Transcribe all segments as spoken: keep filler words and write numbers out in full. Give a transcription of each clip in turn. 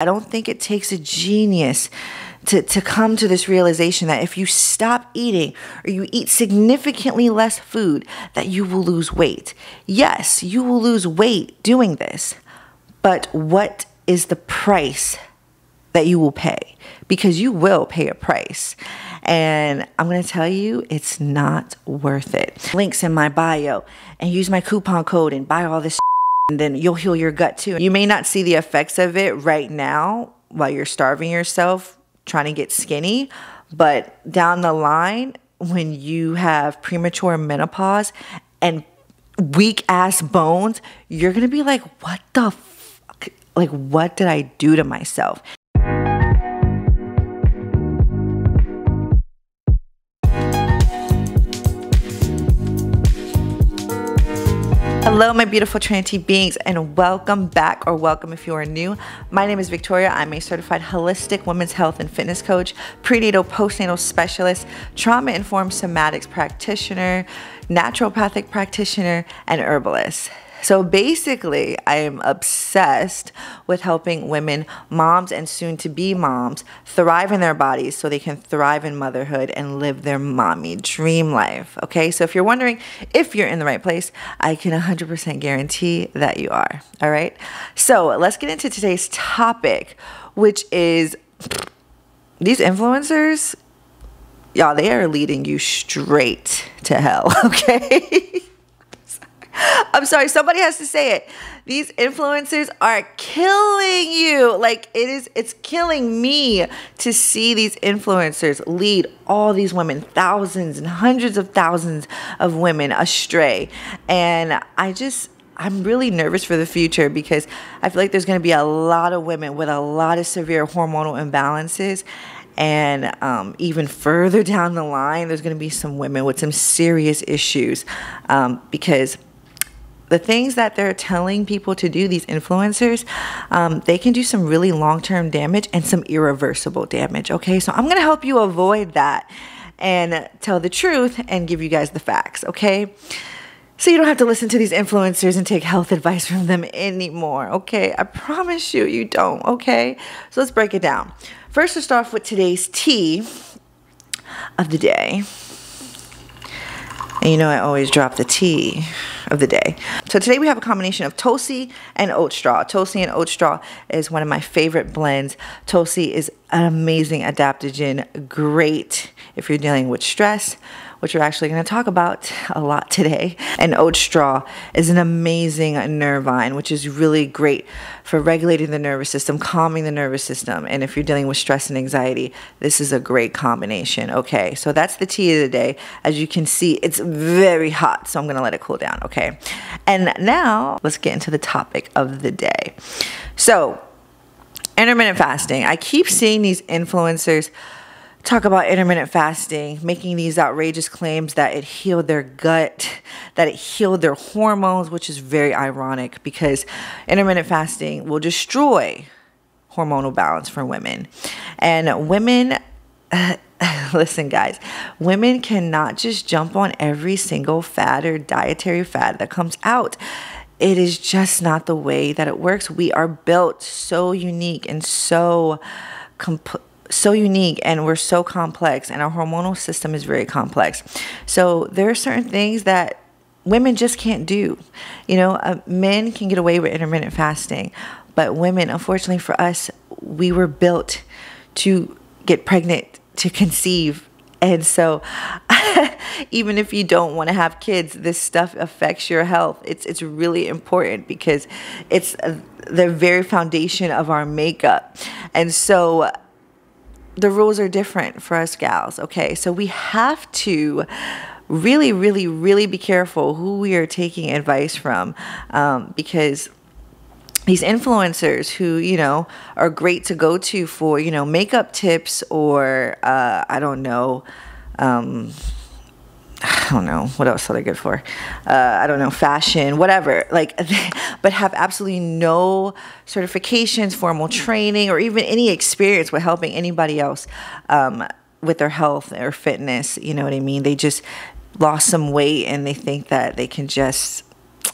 I don't think it takes a genius to, to come to this realization that if you stop eating or you eat significantly less food, that you will lose weight. Yes, you will lose weight doing this, but what is the price that you will pay? Because you will pay a price. And I'm going to tell you, it's not worth it. Links in my bio, and use my coupon code and buy all this, and then you'll heal your gut too. You may not see the effects of it right now while you're starving yourself, trying to get skinny, but down the line, when you have premature menopause and weak ass bones, you're going to be like, what the fuck? Like, what did I do to myself? Hello, my beautiful Trinity beings, and welcome back, or welcome if you are new. My name is Victoria. I'm a certified holistic women's health and fitness coach, prenatal, postnatal specialist, trauma-informed somatics practitioner, naturopathic practitioner, and herbalist. So basically, I am obsessed with helping women, moms, and soon-to-be moms thrive in their bodies so they can thrive in motherhood and live their mommy dream life, okay? So if you're wondering if you're in the right place, I can one hundred percent guarantee that you are, all right? So let's get into today's topic, which is these influencers, y'all, they are leading you straight to hell, okay? I'm sorry, somebody has to say it. These influencers are killing you. Like, it is, it's killing me to see these influencers lead all these women, thousands and hundreds of thousands of women astray. And I just, I'm really nervous for the future, because I feel like there's going to be a lot of women with a lot of severe hormonal imbalances. And um, even further down the line, there's going to be some women with some serious issues um, because the things that they're telling people to do, these influencers, um, they can do some really long-term damage and some irreversible damage, okay? So I'm going to help you avoid that and tell the truth and give you guys the facts, okay? So you don't have to listen to these influencers and take health advice from them anymore, okay? I promise you, you don't, okay? So let's break it down. First, we'll start off with today's tea of the day. And you know I always drop the tea of the day. So today we have a combination of Tulsi and oat straw. Tulsi and oat straw is one of my favorite blends. Tulsi is an amazing adaptogen, great if you're dealing with stress, which we're actually going to talk about a lot today. And oat straw is an amazing nervine, which is really great for regulating the nervous system, calming the nervous system. And if you're dealing with stress and anxiety, this is a great combination. Okay, so that's the tea of the day. As you can see, it's very hot, so I'm going to let it cool down, okay? And now let's get into the topic of the day. So intermittent fasting. I keep seeing these influencers talk about intermittent fasting, making these outrageous claims that it healed their gut, that it healed their hormones, which is very ironic because intermittent fasting will destroy hormonal balance for women. And women, listen guys, women cannot just jump on every single fad or dietary fad that comes out. It is just not the way that it works. We are built so unique and so complex. So unique, and we're so complex, and our hormonal system is very complex. So there are certain things that women just can't do. You know, uh, men can get away with intermittent fasting, but women, unfortunately for us, we were built to get pregnant, to conceive. And so even if you don't want to have kids, this stuff affects your health. It's, it's really important because it's the very foundation of our makeup. And so the rules are different for us gals, okay? So we have to really, really, really be careful who we are taking advice from, um, because these influencers who, you know, are great to go to for, you know, makeup tips or, uh, I don't know, um, I don't know, what else are they good for? Uh, I don't know, fashion, whatever, like, but have absolutely no certifications, formal training, or even any experience with helping anybody else um, with their health or fitness, you know what I mean? They just lost some weight and they think that they can just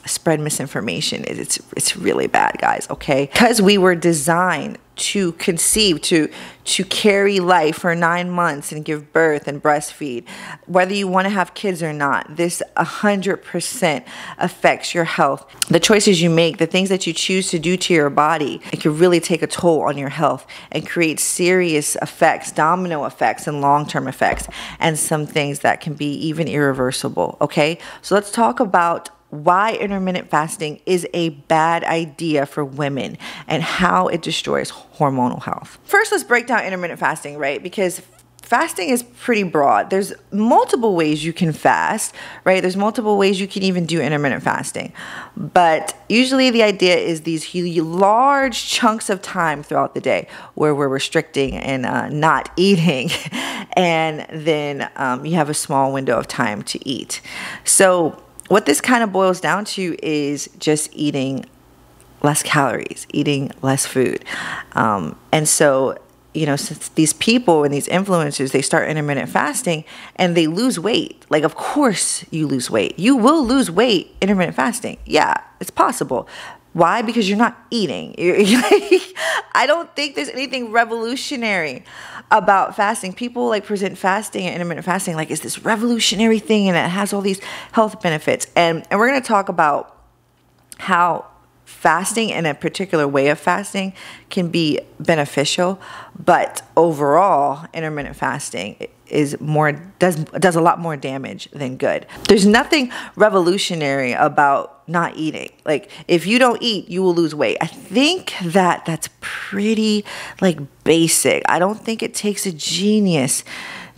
spread misinformation. It's, it's really bad, guys, okay? Because we were designed to conceive, to to carry life for nine months and give birth and breastfeed. Whether you want to have kids or not, this one hundred percent affects your health. The choices you make, the things that you choose to do to your body, it can really take a toll on your health and create serious effects, domino effects and long-term effects, and some things that can be even irreversible, okay? So let's talk about why intermittent fasting is a bad idea for women and how it destroys hormonal health. First, let's break down intermittent fasting, right? Because fasting is pretty broad. There's multiple ways you can fast, right? There's multiple ways you can even do intermittent fasting. But usually the idea is these huge, large chunks of time throughout the day where we're restricting and uh, not eating. And then um, you have a small window of time to eat. So what this kind of boils down to is just eating less calories, eating less food. Um, and so, you know, since these people and these influencers, they start intermittent fasting and they lose weight. Like, of course you lose weight. You will lose weight intermittent fasting. Yeah, it's possible. Why? Because you're not eating. You're, you're like, I don't think there's anything revolutionary about fasting. People like present fasting and intermittent fasting like it's this revolutionary thing and it has all these health benefits. And, and we're going to talk about how fasting and a particular way of fasting can be beneficial, but overall intermittent fasting is more does does a lot more damage than good. There's nothing revolutionary about not eating. Like, if you don't eat, you will lose weight. I think that that's pretty like basic. I don't think it takes a genius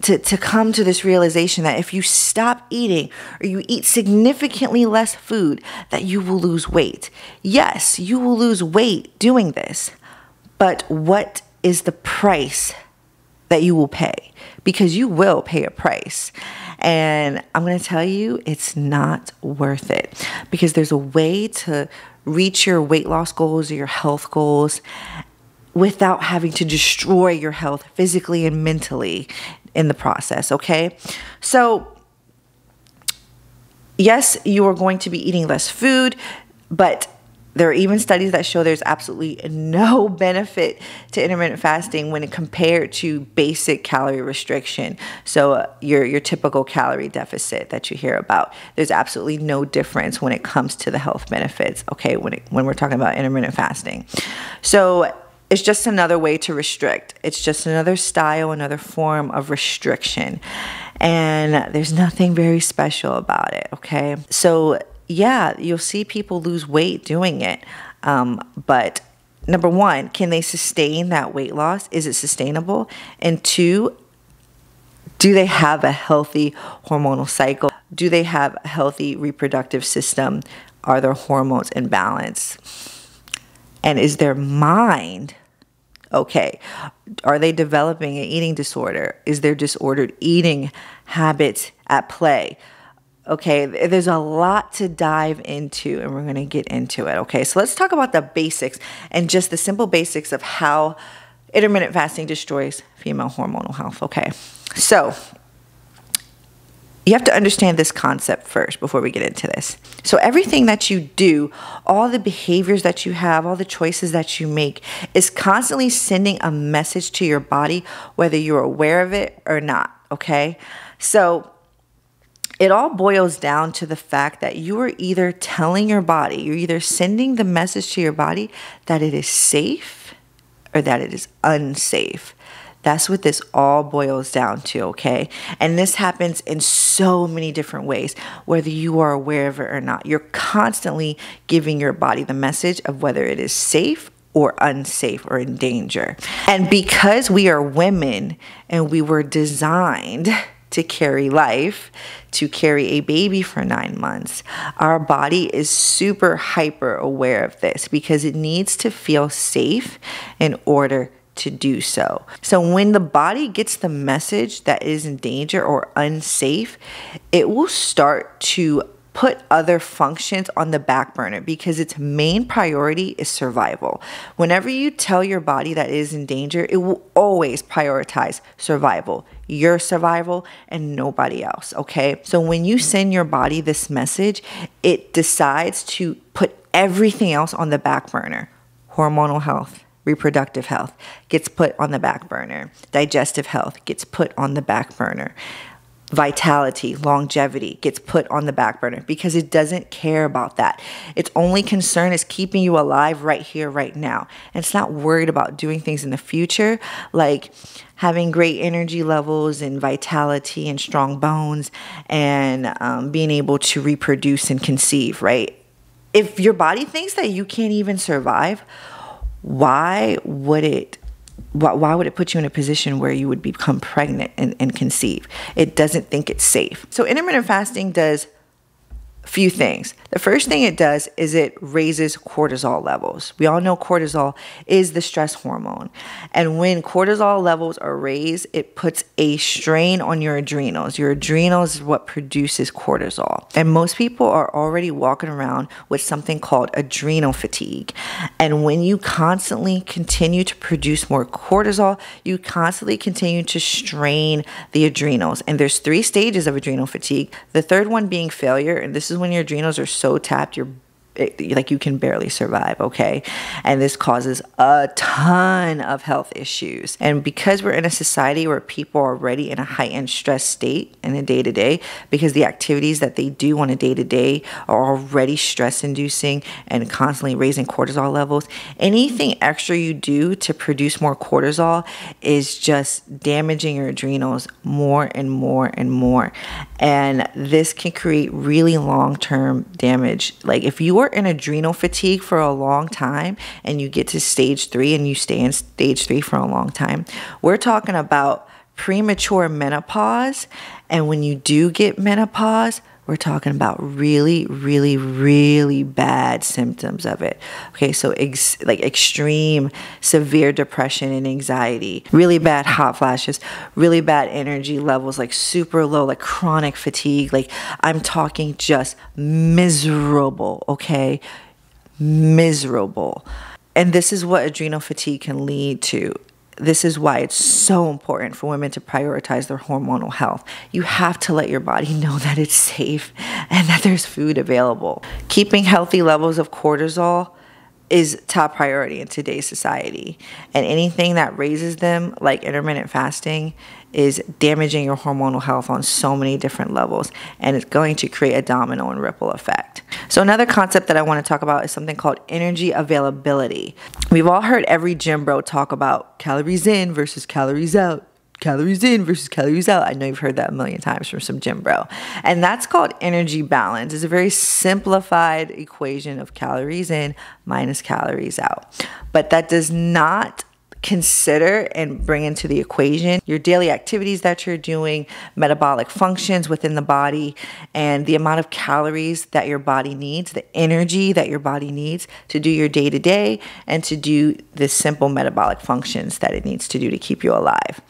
to, to come to this realization that if you stop eating or you eat significantly less food, that you will lose weight. Yes, you will lose weight doing this, but what is the price that you will pay? Because you will pay a price. And I'm going to tell you, it's not worth it, because there's a way to reach your weight loss goals or your health goals without having to destroy your health physically and mentally in the process, okay? So yes, you are going to be eating less food, but there are even studies that show there's absolutely no benefit to intermittent fasting when compared to basic calorie restriction. So uh, your, your typical calorie deficit that you hear about, there's absolutely no difference when it comes to the health benefits, okay, when, it, when we're talking about intermittent fasting. So it's just another way to restrict. It's just another style, another form of restriction. And there's nothing very special about it, okay? So yeah, you'll see people lose weight doing it. Um, but number one, can they sustain that weight loss? Is it sustainable? And two, do they have a healthy hormonal cycle? Do they have a healthy reproductive system? Are their hormones in balance? And is their mind okay? Are they developing an eating disorder? Is there disordered eating habits at play? Okay, there's a lot to dive into and we're going to get into it, okay? So let's talk about the basics and just the simple basics of how intermittent fasting destroys female hormonal health, okay? So you have to understand this concept first before we get into this. So everything that you do, all the behaviors that you have, all the choices that you make is constantly sending a message to your body, whether you're aware of it or not, okay? So it all boils down to the fact that you are either telling your body, you're either sending the message to your body that it is safe or that it is unsafe. That's what this all boils down to, okay? And this happens in so many different ways, whether you are aware of it or not. You're constantly giving your body the message of whether it is safe or unsafe or in danger. And because we are women and we were designed to carry life, to carry a baby for nine months, our body is super hyper aware of this because it needs to feel safe in order to do so. So when the body gets the message that it is in danger or unsafe, it will start to put other functions on the back burner because its main priority is survival. Whenever you tell your body that it is in danger, it will always prioritize survival, your survival and nobody else, okay? So when you send your body this message, it decides to put everything else on the back burner. Hormonal health, reproductive health gets put on the back burner. Digestive health gets put on the back burner. Vitality, longevity gets put on the back burner because it doesn't care about that. Its only concern is keeping you alive right here, right now. And it's not worried about doing things in the future, like having great energy levels and vitality and strong bones and um, being able to reproduce and conceive, right? If your body thinks that you can't even survive, why would it Why would it put you in a position where you would become pregnant and, and conceive? It doesn't think it's safe. So intermittent fasting does a few things. The first thing it does is it raises cortisol levels. We all know cortisol is the stress hormone. And when cortisol levels are raised, it puts a strain on your adrenals. Your adrenals is what produces cortisol. And most people are already walking around with something called adrenal fatigue. And when you constantly continue to produce more cortisol, you constantly continue to strain the adrenals. And there's three stages of adrenal fatigue, the third one being failure. And this is when your adrenals are so tapped, you're it, like you can barely survive, okay? And this causes a ton of health issues. And because we're in a society where people are already in a heightened stress state in a day-to-day, because the activities that they do on a day-to-day are already stress-inducing and constantly raising cortisol levels, anything extra you do to produce more cortisol is just damaging your adrenals more and more and more. And this can create really long-term damage. Like if you are in adrenal fatigue for a long time and you get to stage three and you stay in stage three for a long time, we're talking about premature menopause. And when you do get menopause, we're talking about really, really, really bad symptoms of it. Okay, so ex like extreme, severe depression and anxiety, really bad hot flashes, really bad energy levels, like super low, like chronic fatigue. Like I'm talking just miserable, okay? Miserable. And this is what adrenal fatigue can lead to. This is why it's so important for women to prioritize their hormonal health. You have to let your body know that it's safe and that there's food available. Keeping healthy levels of cortisol is top priority in today's society. And anything that raises them, like intermittent fasting, is damaging your hormonal health on so many different levels. And it's going to create a domino and ripple effect. So another concept that I want to talk about is something called energy availability. We've all heard every gym bro talk about calories in versus calories out. Calories in versus calories out. I know you've heard that a million times from some gym bro. And that's called energy balance. It's a very simplified equation of calories in minus calories out. But that does not consider and bring into the equation your daily activities that you're doing, metabolic functions within the body, and the amount of calories that your body needs, the energy that your body needs to do your day-to-day and to do the simple metabolic functions that it needs to do to keep you alive.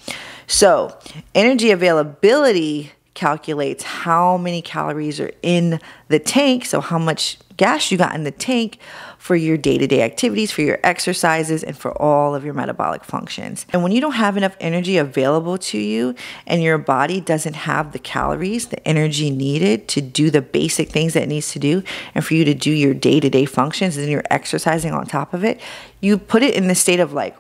So energy availability calculates how many calories are in the tank, so how much gas you got in the tank for your day-to-day activities, for your exercises, and for all of your metabolic functions. And when you don't have enough energy available to you and your body doesn't have the calories, the energy needed to do the basic things that it needs to do and for you to do your day-to-day functions, and then you're exercising on top of it, you put it in the state of like,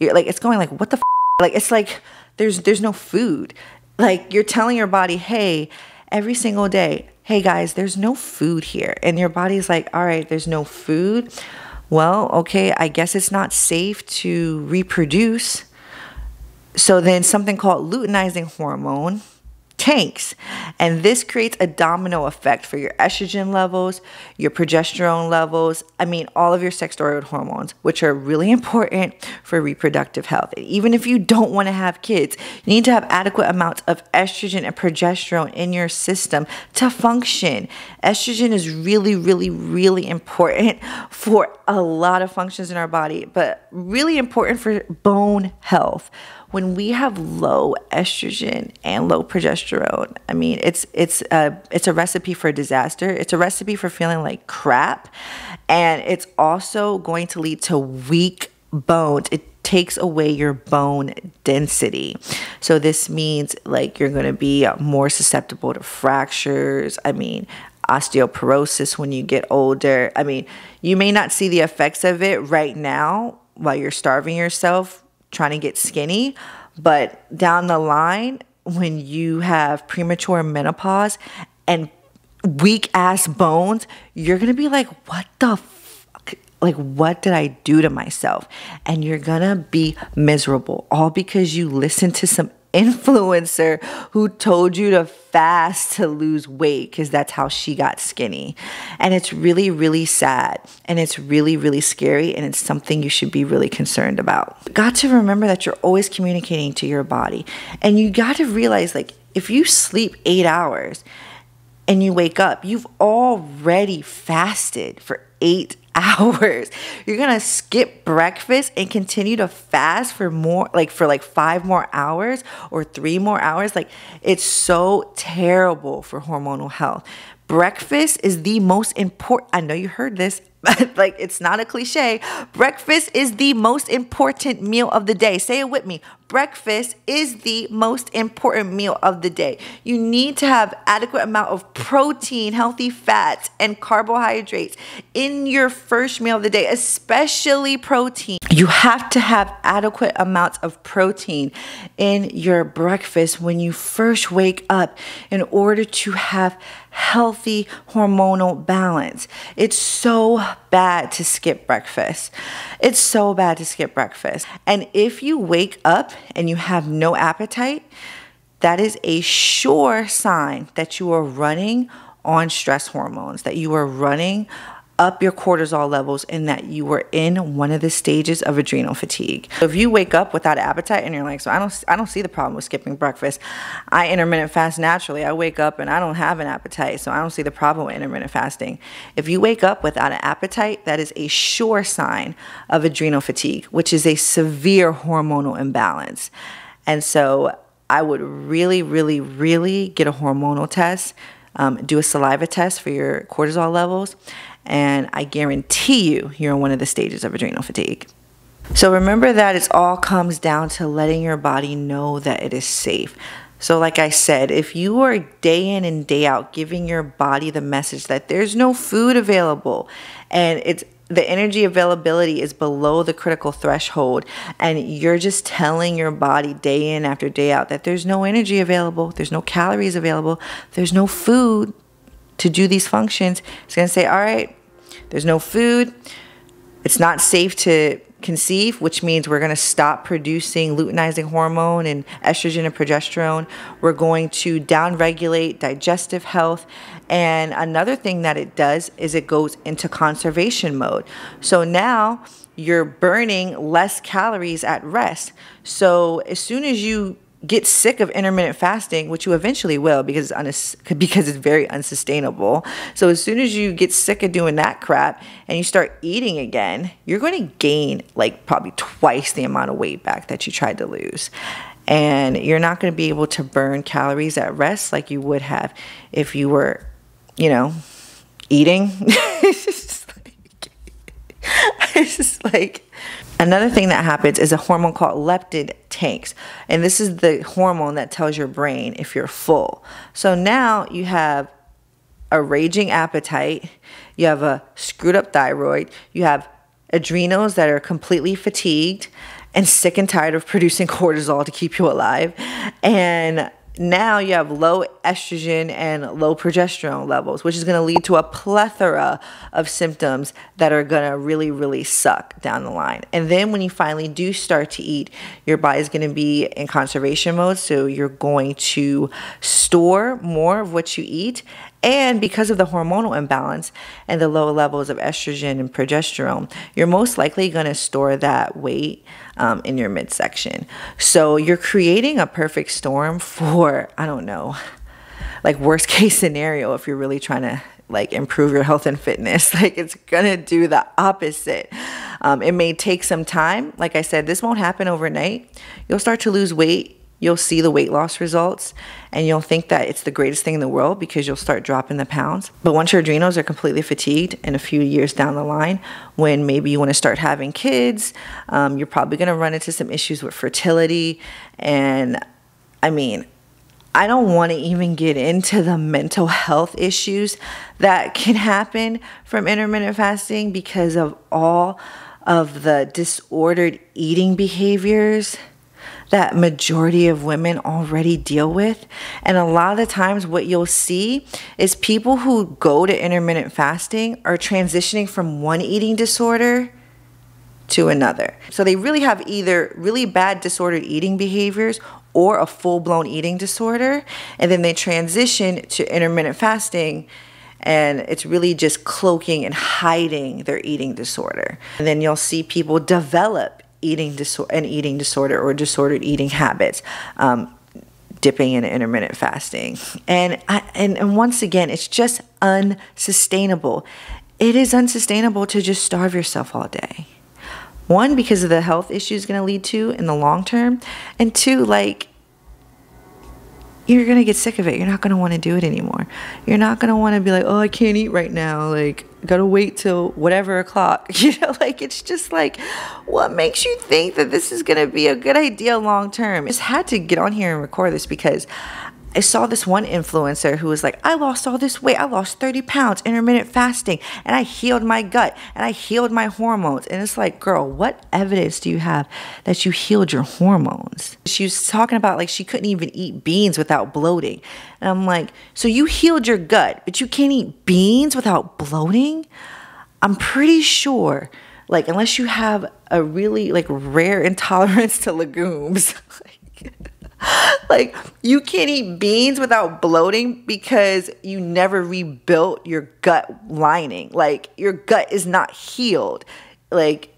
you're like, it's going like, what the f-? Like, it's like, there's, there's no food. Like you're telling your body, hey, every single day, hey guys, there's no food here. And your body's like, all right, there's no food. Well, okay, I guess it's not safe to reproduce. So then something called luteinizing hormone tanks. And this creates a domino effect for your estrogen levels, your progesterone levels, I mean, all of your sex-steroid hormones, which are really important for reproductive health. And even if you don't want to have kids, you need to have adequate amounts of estrogen and progesterone in your system to function. Estrogen is really, really, really important for a lot of functions in our body, but really important for bone health. When we have low estrogen and low progesterone, progesterone. I mean, it's it's a it's a recipe for disaster. It's a recipe for feeling like crap, and it's also going to lead to weak bones. It takes away your bone density. So this means like you're going to be more susceptible to fractures. I mean, osteoporosis when you get older. I mean, you may not see the effects of it right now while you're starving yourself, trying to get skinny, but down the line, when you have premature menopause and weak ass bones, you're going to be like, what the fuck? Like, what did I do to myself? And you're going to be miserable, all because you listened to some influencer who told you to fast to lose weight because that's how she got skinny. And it's really, really sad. And it's really, really scary. And it's something you should be really concerned about. Got to remember that you're always communicating to your body. And you got to realize, like, if you sleep eight hours and you wake up, you've already fasted for eight hours. You're going to skip breakfast and continue to fast for more, like for like five more hours or three more hours. Like, it's so terrible for hormonal health. Breakfast is the most important. I know you heard this, but like, it's not a cliche. Breakfast is the most important meal of the day. Say it with me. Breakfast is the most important meal of the day. You need to have adequate amount of protein, healthy fats, and carbohydrates in your first meal of the day, especially protein. You have to have adequate amounts of protein in your breakfast when you first wake up in order to have healthy hormonal balance. It's so bad to skip breakfast. It's so bad to skip breakfast. And if you wake up and you have no appetite, that is a sure sign that you are running on stress hormones, that you are running up your cortisol levels, and that you were in one of the stages of adrenal fatigue. So if you wake up without appetite and you're like, so I don't, I don't see the problem with skipping breakfast. I intermittent fast naturally. I wake up and I don't have an appetite, so I don't see the problem with intermittent fasting. If you wake up without an appetite, that is a sure sign of adrenal fatigue, which is a severe hormonal imbalance. And so I would really, really, really get a hormonal test, um, do a saliva test for your cortisol levels, and I guarantee you, you're in one of the stages of adrenal fatigue. So remember that it all comes down to letting your body know that it is safe. So like I said, if you are day in and day out giving your body the message that there's no food available and it's the energy availability is below the critical threshold, and you're just telling your body day in after day out that there's no energy available, there's no calories available, there's no food to do these functions, it's going to say, all right, there's no food. It's not safe to conceive, which means we're going to stop producing luteinizing hormone and estrogen and progesterone. We're going to downregulate digestive health. And another thing that it does is it goes into conservation mode. So now you're burning less calories at rest. So as soon as you get sick of intermittent fasting, which you eventually will because it's, because it's very unsustainable. So as soon as you get sick of doing that crap and you start eating again, you're going to gain like probably twice the amount of weight back that you tried to lose. And you're not going to be able to burn calories at rest like you would have if you were, you know, eating. It's just like, it's just like, another thing that happens is a hormone called leptin tanks. And this is the hormone that tells your brain if you're full. So now you have a raging appetite. You have a screwed up thyroid. You have adrenals that are completely fatigued and sick and tired of producing cortisol to keep you alive. And now you have low estrogen and low progesterone levels, which is going to lead to a plethora of symptoms that are going to really, really suck down the line. And then when you finally do start to eat, your body is going to be in conservation mode. So you're going to store more of what you eat. And because of the hormonal imbalance and the low levels of estrogen and progesterone, you're most likely going to store that weight um, in your midsection. So you're creating a perfect storm for, I don't know, like worst case scenario if you're really trying to like improve your health and fitness. Like, it's going to do the opposite. Um, it may take some time. Like I said, this won't happen overnight. You'll start to lose weight. you'll see the weight loss results and you'll think that it's the greatest thing in the world because you'll start dropping the pounds. But once your adrenals are completely fatigued and a few years down the line, when maybe you want to start having kids, um, you're probably going to run into some issues with fertility. And I mean, I don't want to even get into the mental health issues that can happen from intermittent fasting because of all of the disordered eating behaviors that majority of women already deal with. And a lot of the times what you'll see is people who go to intermittent fasting are transitioning from one eating disorder to another. So they really have either really bad disordered eating behaviors or a full-blown eating disorder, and then they transition to intermittent fasting and it's really just cloaking and hiding their eating disorder. And then you'll see people develop eating disorder, an eating disorder or disordered eating habits, um, dipping into intermittent fasting. And, I, and, and once again, it's just unsustainable. It is unsustainable to just starve yourself all day. One, because of the health issues going to lead to in the long term. And two, like, you're going to get sick of it. You're not going to want to do it anymore. You're not going to want to be like, oh, I can't eat right now. Like, got to wait till whatever o'clock. You know, like, it's just like, what makes you think that this is going to be a good idea long term? I just had to get on here and record this because I saw this one influencer who was like, I lost all this weight. I lost thirty pounds intermittent fasting, and I healed my gut and I healed my hormones. And it's like, girl, what evidence do you have that you healed your hormones? She was talking about like she couldn't even eat beans without bloating. And I'm like, so you healed your gut, but you can't eat beans without bloating? I'm pretty sure, like, unless you have a really like rare intolerance to legumes, like, like, you can't eat beans without bloating because you never rebuilt your gut lining. Like, your gut is not healed. Like,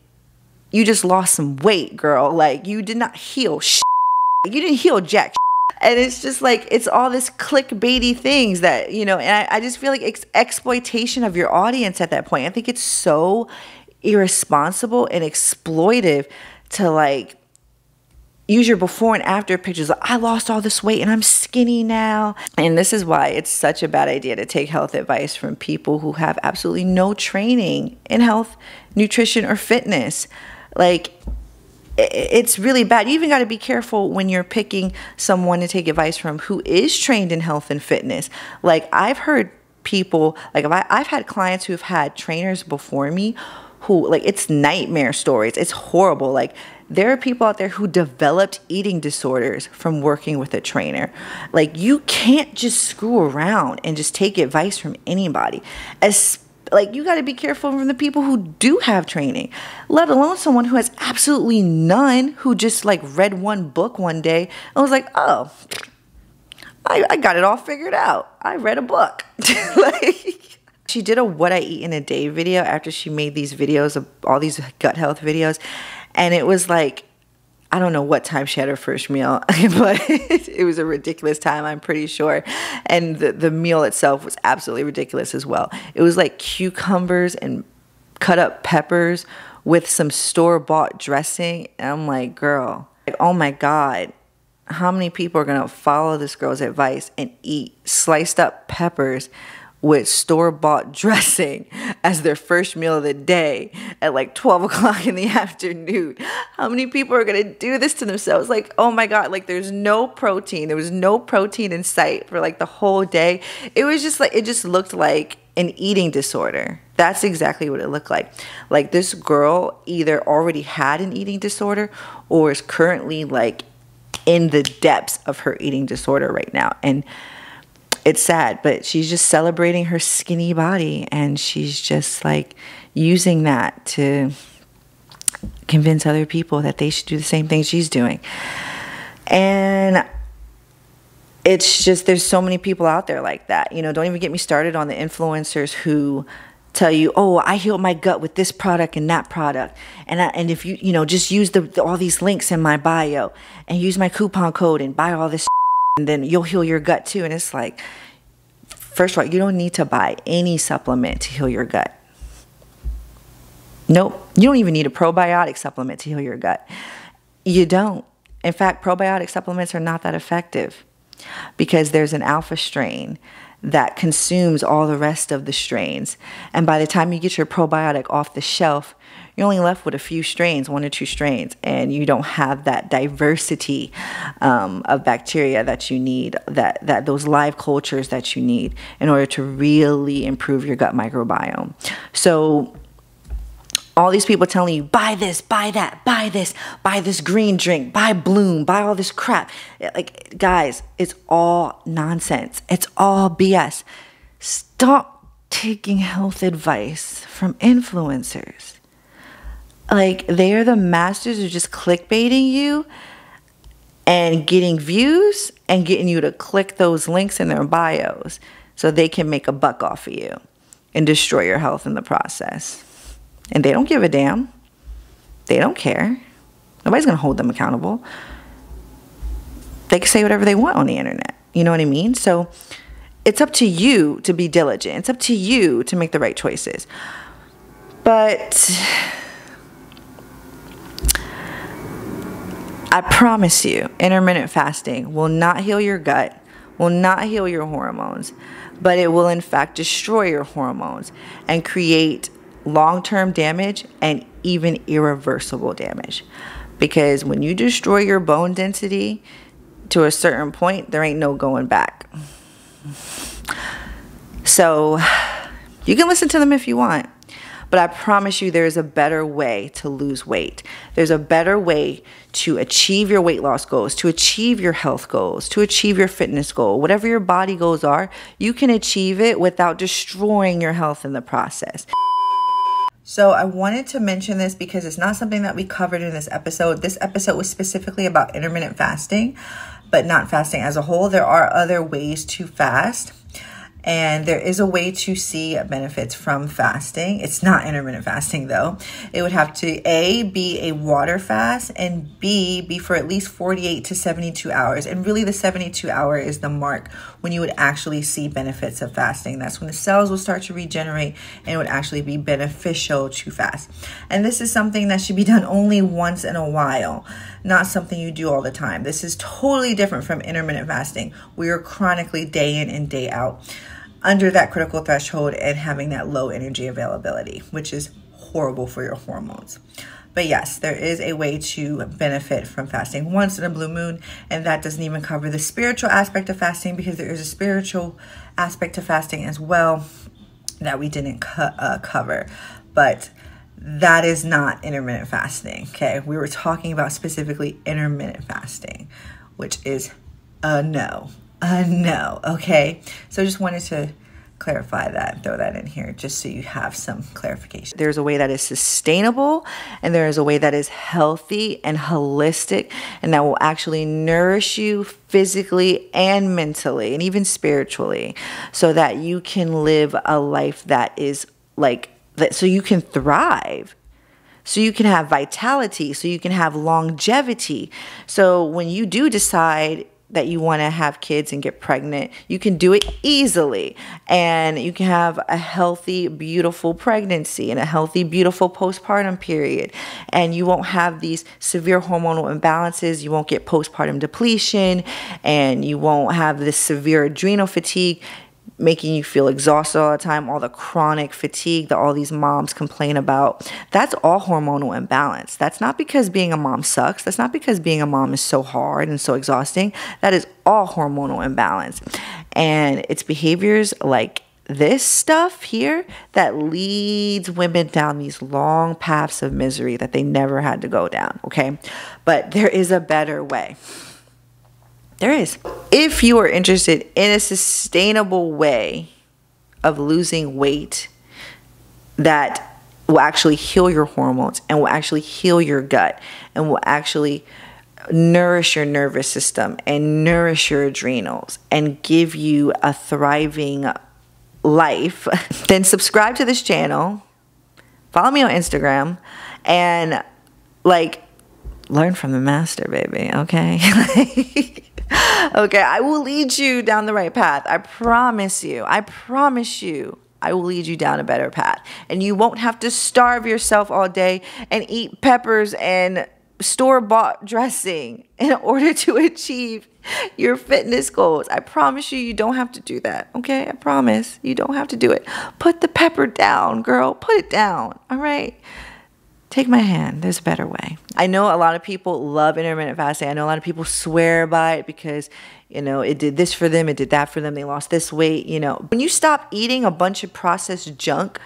you just lost some weight, girl. Like, you did not heal shit. You didn't heal jack shit. And it's just like, it's all this clickbaity things that, you know, and I, I just feel like it's exploitation of your audience at that point. I think it's so irresponsible and exploitive to, like, use your before and after pictures. Like, I lost all this weight and I'm skinny now. And this is why it's such a bad idea to take health advice from people who have absolutely no training in health, nutrition, or fitness. Like, it's really bad. You even got to be careful when you're picking someone to take advice from who is trained in health and fitness. Like, I've heard people, like, if I, I've had clients who've had trainers before me who, like, it's nightmare stories. It's horrible. Like, there are people out there who developed eating disorders from working with a trainer. Like, you can't just screw around and just take advice from anybody. As, like, you got to be careful from the people who do have training, let alone someone who has absolutely none, who just, like, read one book one day and was like, oh, I, I got it all figured out. I read a book. Like, she did a what I eat in a day video after she made these videos of all these gut health videos. And it was like, I don't know what time she had her first meal, but it was a ridiculous time, I'm pretty sure. And the, the meal itself was absolutely ridiculous as well. It was like cucumbers and cut up peppers with some store-bought dressing. And I'm like, girl, like, oh my God, how many people are gonna follow this girl's advice and eat sliced up peppers with store-bought dressing as their first meal of the day at like twelve o'clock in the afternoon? How many people are gonna do this to themselves? Like, oh my God, like, there's no protein. There was no protein in sight for like the whole day. It was just like, it just looked like an eating disorder. That's exactly what it looked like. Like, this girl either already had an eating disorder or is currently like in the depths of her eating disorder right now. And it's sad, but she's just celebrating her skinny body, and she's just like using that to convince other people that they should do the same thing she's doing. And it's just, there's so many people out there like that. You know, don't even get me started on the influencers who tell you, oh, I healed my gut with this product and that product. And I, and if you, you know, just use the, the all these links in my bio and use my coupon code and buy all this shit, and then you'll heal your gut too. And it's like, first of all, you don't need to buy any supplement to heal your gut. Nope. You don't even need a probiotic supplement to heal your gut. You don't. In fact, probiotic supplements are not that effective because there's an alpha strain that consumes all the rest of the strains. And by the time you get your probiotic off the shelf, you're only left with a few strains, one or two strains, and you don't have that diversity um, of bacteria that you need, that, that those live cultures that you need in order to really improve your gut microbiome. So all these people telling you, buy this, buy that, buy this, buy this green drink, buy Bloom, buy all this crap. Like, guys, it's all nonsense. It's all B S. Stop taking health advice from influencers. Like, they are the masters of just clickbaiting you and getting views and getting you to click those links in their bios so they can make a buck off of you and destroy your health in the process. And they don't give a damn. They don't care. Nobody's going to hold them accountable. They can say whatever they want on the internet. You know what I mean? So it's up to you to be diligent. It's up to you to make the right choices. But I promise you, intermittent fasting will not heal your gut, will not heal your hormones, but it will in fact destroy your hormones and create long-term damage and even irreversible damage, because when you destroy your bone density to a certain point, there ain't no going back. So you can listen to them if you want, but I promise you there is a better way to lose weight. There's a better way to achieve your weight loss goals, to achieve your health goals, to achieve your fitness goal. Whatever your body goals are, you can achieve it without destroying your health in the process. So I wanted to mention this because it's not something that we covered in this episode. This episode was specifically about intermittent fasting, but not fasting as a whole. There are other ways to fast, and there is a way to see benefits from fasting. It's not intermittent fasting, though. It would have to A, be a water fast, and B, be for at least forty-eight to seventy-two hours. And really the seventy-two hour is the mark when you would actually see benefits of fasting. That's when the cells will start to regenerate and it would actually be beneficial to fast. And this is something that should be done only once in a while, not something you do all the time. This is totally different from intermittent fasting, where you're chronically day in and day out under that critical threshold and having that low energy availability, which is horrible for your hormones. But yes, there is a way to benefit from fasting once in a blue moon, and that doesn't even cover the spiritual aspect of fasting, because there is a spiritual aspect to fasting as well that we didn't co uh, cover. But that is not intermittent fasting, okay? We were talking about specifically intermittent fasting, which is a no. Uh, no, okay? So I just wanted to clarify that, throw that in here just so you have some clarification. There's a way that is sustainable, and there is a way that is healthy and holistic, and that will actually nourish you physically and mentally and even spiritually, so that you can live a life that is like, that, so you can thrive. So you can have vitality, so you can have longevity. So when you do decide that you want to have kids and get pregnant, you can do it easily, and you can have a healthy, beautiful pregnancy and a healthy, beautiful postpartum period, and you won't have these severe hormonal imbalances. You won't get postpartum depletion, and you won't have this severe adrenal fatigue making you feel exhausted all the time, all the chronic fatigue that all these moms complain about. That's all hormonal imbalance. That's not because being a mom sucks. That's not because being a mom is so hard and so exhausting. That is all hormonal imbalance. And it's behaviors like this stuff here that leads women down these long paths of misery that they never had to go down, okay? But there is a better way. There is. If you are interested in a sustainable way of losing weight that will actually heal your hormones and will actually heal your gut and will actually nourish your nervous system and nourish your adrenals and give you a thriving life, then subscribe to this channel, follow me on Instagram, and like, learn from the master, baby, okay? Okay, I will lead you down the right path. I promise you. I promise you. I will lead you down a better path. And you won't have to starve yourself all day and eat peppers and store-bought dressing in order to achieve your fitness goals. I promise you, you don't have to do that, okay? I promise you don't have to do it. Put the pepper down, girl. Put it down, all right? Take my hand. There's a better way. I know a lot of people love intermittent fasting. I know a lot of people swear by it because, you know, it did this for them, it did that for them, they lost this weight, you know. When you stop eating a bunch of processed junk,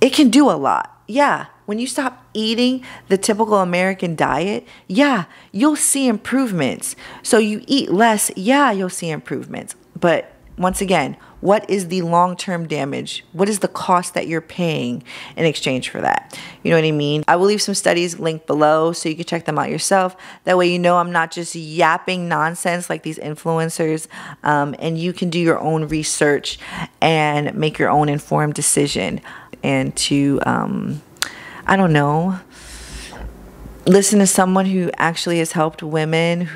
it can do a lot, yeah. When you stop eating the typical American diet, yeah, you'll see improvements. So you eat less, yeah, you'll see improvements. But once again, what is the long-term damage? What is the cost that you're paying in exchange for that? You know what I mean? I will leave some studies linked below so you can check them out yourself. That way you know I'm not just yapping nonsense like these influencers, um, and you can do your own research and make your own informed decision and to... Um, I don't know, listen to someone who actually has helped women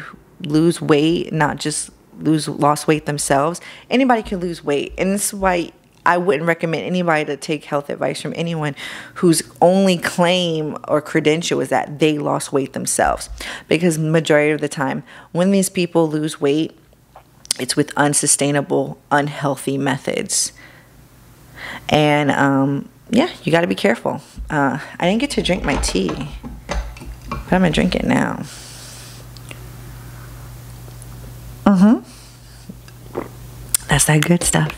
lose weight, not just lose lost weight themselves. Anybody can lose weight. And that's why I wouldn't recommend anybody to take health advice from anyone whose only claim or credential is that they lost weight themselves. Because majority of the time, when these people lose weight, it's with unsustainable, unhealthy methods. And, um... yeah, you got to be careful. Uh, I didn't get to drink my tea, but I'm going to drink it now. Mm-hmm. That's that good stuff.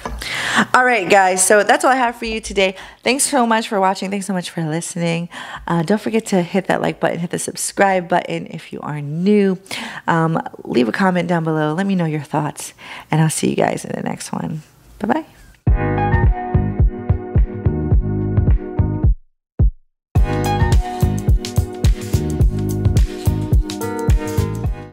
All right, guys. So that's all I have for you today. Thanks so much for watching. Thanks so much for listening. Uh, don't forget to hit that like button. Hit the subscribe button if you are new. Um, leave a comment down below. Let me know your thoughts. And I'll see you guys in the next one. Bye-bye.